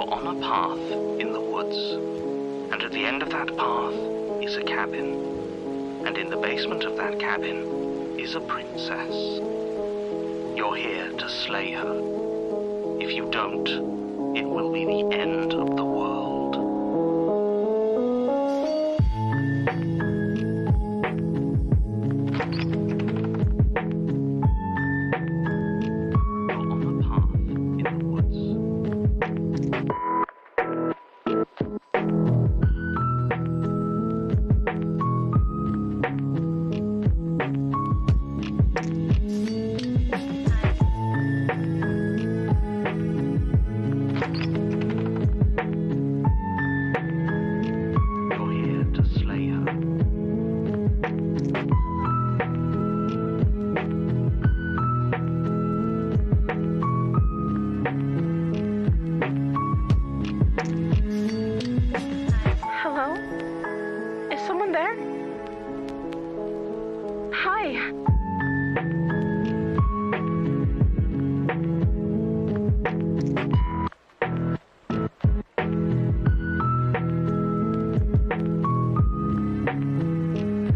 you're on a path in the woods, and at the end of that path is a cabin, and in the basement of that cabin is a princess. You're here to slay her. If you don't, it will be the end of the world.